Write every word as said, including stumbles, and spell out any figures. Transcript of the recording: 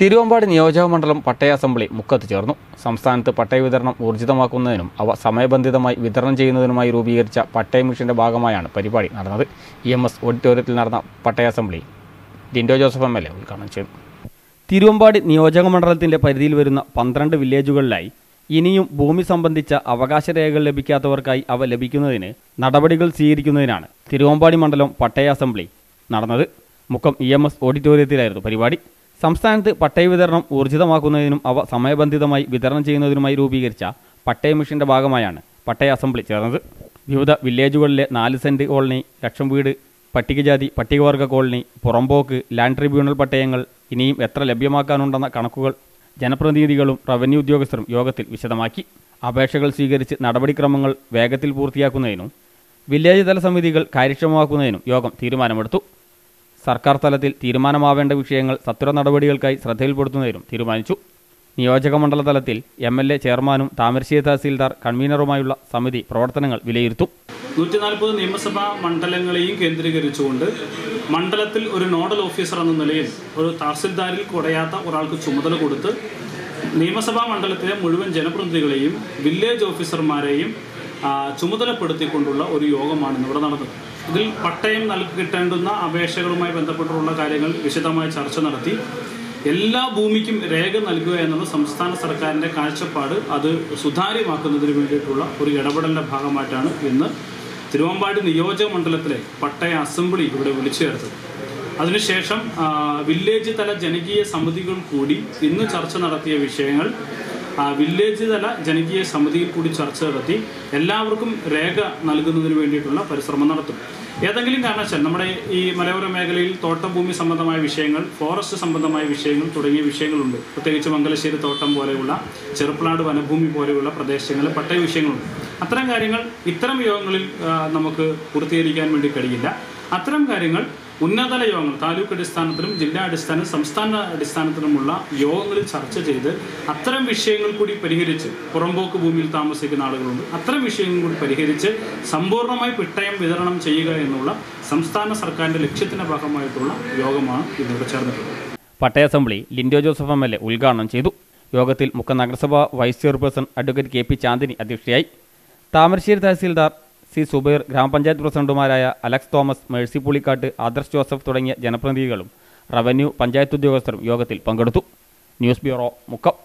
തിരുവമ്പാടി നിയോജക മണ്ഡലം പട്ടയ അസംബ്ലി മുക്കത്ത് ചേർന്നു. സംസ്ഥാനത്ത് പട്ടയ വിതരണം ഊർജിതമാക്കുന്നതിനും അവ സമയബന്ധിതമായി വിതരണം ചെയ്യുന്നതിനുമായി രൂപീകരിച്ച പട്ടയ മിഷന്റെ ഭാഗമായാണ് പരിപാടി നടന്നത്. ഇ എം എസ് ഓഡിറ്റോറിയത്തിൽ നടന്ന പട്ടയ assembly Linto Joseph M L A ഉദ്ഘാടനം ചെയ്തു. തിരുവമ്പാടി നിയോജക മണ്ഡലത്തിന്റെ പരിധിയിൽ വരുന്ന പന്ത്രണ്ട് വില്ലേജുകളിലായി ഇനിയും ഭൂമി സംബന്ധിച്ച അവകാശ രേഖകൾ ലഭിക്കാത്തവർക്കായി അവ ലഭിക്കുന്നതിന് നടപടികൾ സ്വീകരിക്കുന്നതിനാണ് തിരുവമ്പാടി മണ്ഡലം പട്ടയ അസംബ്ലി നടന്നത്. മുക്കം ഇ എം എസ് ഓഡിറ്റോറിയത്തിലായിരുന്നു പരിപാടി. സംസ്ഥാനത്ത് പട്ടയ വിതരണം ഊർജിതമാക്കുന്നതിനും അവ സമയബന്ധിതമായി വിതരണം ചെയ്യുന്നതിനുമായി രൂപീകരിച്ച പട്ടയ മിഷന്റെ ഭാഗമായാണ് പട്ടയ അസംബ്ലി ചേർന്നത്. വിവിധ വില്ലേജുകളിലെ നാല് സെന്റ് കോളനി, ലക്ഷം വീട്, പട്ടികജാതി പട്ടികവർഗ കോളനി, പുറമ്പോക്ക്, ലാൻഡ് ട്രിബ്യൂണൽ പട്ടയങ്ങൾ ഇനിയും എത്ര ലഭ്യമാക്കാനുണ്ടെന്ന കണക്കുകൾ ജനപ്രതിനിധികളും റവന്യൂ ഉദ്യോഗസ്ഥരും യോഗത്തിൽ വിശദമാക്കി. അപേക്ഷകൾ സ്വീകരിച്ച് നടപടിക്രമങ്ങൾ വേഗത്തിൽ പൂർത്തിയാക്കുന്നതിനും വില്ലേജ് തല സമിതികൾ കാര്യക്ഷമമാക്കുന്നതിനും യോഗം തീരുമാനമെടുത്തു. സർക്കാർ തലത്തിൽ തീരുമാനമാവേണ്ട വിഷയങ്ങൾ സത്വര നടപടികൾക്കായി ശ്രദ്ധയിൽപ്പെടുത്തുന്നതിനും തീരുമാനിച്ചു. നിയോജക മണ്ഡല തലത്തിൽ എം എൽ എ ചെയർമാനും താമരശ്ശേരി തഹസീൽദാർ കൺവീനറുമായുള്ള സമിതി പ്രവർത്തനങ്ങൾ വിലയിരുത്തും. നൂറ്റി നാൽപ്പത് നിയമസഭാ മണ്ഡലങ്ങളെയും കേന്ദ്രീകരിച്ചുകൊണ്ട് മണ്ഡലത്തിൽ ഒരു നോഡൽ ഓഫീസർ എന്ന നിലയിൽ ഒരു തഹസിൽദാരിൽ കുടയാത്ത ഒരാൾക്ക് ചുമതല കൊടുത്ത് നിയമസഭാ മണ്ഡലത്തിലെ മുഴുവൻ ജനപ്രതിനിധികളെയും വില്ലേജ് ഓഫീസർമാരെയും ചുമതലപ്പെടുത്തിക്കൊണ്ടുള്ള ഒരു യോഗമാണ് ഇന്നിവിടെ നടന്നത്. ഇതിൽ പട്ടയം നൽകി കിട്ടേണ്ടുന്ന അപേക്ഷകളുമായി ബന്ധപ്പെട്ടുള്ള കാര്യങ്ങൾ വിശദമായി ചർച്ച നടത്തി. എല്ലാ ഭൂമിക്കും രേഖ നൽകുക എന്നുള്ളത് സംസ്ഥാന സർക്കാരിൻ്റെ കാഴ്ചപ്പാട് അത് സുതാര്യമാക്കുന്നതിന് വേണ്ടിയിട്ടുള്ള ഒരു ഇടപെടലിൻ്റെ ഭാഗമായിട്ടാണ് ഇന്ന് തിരുവമ്പാടി നിയോജക മണ്ഡലത്തിലെ പട്ടയ അസംബ്ലി ഇവിടെ വിളിച്ചു ചേർത്തത്. അതിനുശേഷം വില്ലേജ് തല ജനകീയ സമിതികൾ കൂടി ഇന്ന് ചർച്ച നടത്തിയ വിഷയങ്ങൾ വില്ലേജ് തല ജനകീയ സമിതിയിൽ കൂടി ചർച്ച നടത്തി എല്ലാവർക്കും രേഖ നൽകുന്നതിന് വേണ്ടിയിട്ടുള്ള പരിശ്രമം നടത്തും. ഏതെങ്കിലും കാരണവശാൽ നമ്മുടെ ഈ മലയോര മേഖലയിൽ തോട്ടഭൂമി സംബന്ധമായ വിഷയങ്ങൾ, ഫോറസ്റ്റ് സംബന്ധമായ വിഷയങ്ങൾ തുടങ്ങിയ വിഷയങ്ങളുണ്ട്. പ്രത്യേകിച്ച് മംഗലശ്ശേരി തോട്ടം പോലെയുള്ള, ചെറുപ്പനാട് വനഭൂമി പോലെയുള്ള പ്രദേശങ്ങളിൽ പട്ടയ വിഷയങ്ങളുണ്ട്. അത്തരം കാര്യങ്ങൾ ഇത്തരം യോഗങ്ങളിൽ നമുക്ക് പൂർത്തീകരിക്കാൻ വേണ്ടി കഴിയില്ല. അത്തരം കാര്യങ്ങൾ ഉന്നതതല യോഗങ്ങൾ, താലൂക്ക് അടിസ്ഥാനത്തിലും ജില്ലാ അടിസ്ഥാനം സംസ്ഥാന അടിസ്ഥാനത്തിലുമുള്ള യോഗങ്ങളിൽ ചർച്ച ചെയ്ത് അത്തരം വിഷയങ്ങൾ കൂടി പരിഹരിച്ച്, പുറമ്പോക്ക് ഭൂമിയിൽ താമസിക്കുന്ന ആളുകളുണ്ട്, അത്തരം വിഷയങ്ങൾ കൂടി പരിഹരിച്ച് സമ്പൂർണ്ണമായി പട്ടയം വിതരണം ചെയ്യുക എന്നുള്ള സംസ്ഥാന സർക്കാരിൻ്റെ ലക്ഷ്യത്തിൻ്റെ ഭാഗമായിട്ടുള്ള യോഗമാണ് ഇതിവിടെ ചേർന്നിട്ടുള്ളത്. പട്ടയ assembly Linto Joseph M L A ഉദ്ഘാടനം ചെയ്തു. യോഗത്തിൽ മുക്കം നഗരസഭാ vice chairperson advocate K P Chandini അധ്യക്ഷയായി. താമരശ്ശേരി തഹസീൽദാർ സി സുബൈർ, ഗ്രാമപഞ്ചായത്ത് പ്രസിഡന്റുമാരായ അലക്സ് തോമസ്, മേഴ്സി പുളിക്കാട്ട്, ആദർശ് ജോസഫ് തുടങ്ങിയ ജനപ്രതിനിധികളും റവന്യൂ പഞ്ചായത്ത് ഉദ്യോഗസ്ഥരും യോഗത്തിൽ പങ്കെടുത്തു. News bureau, Mukkam.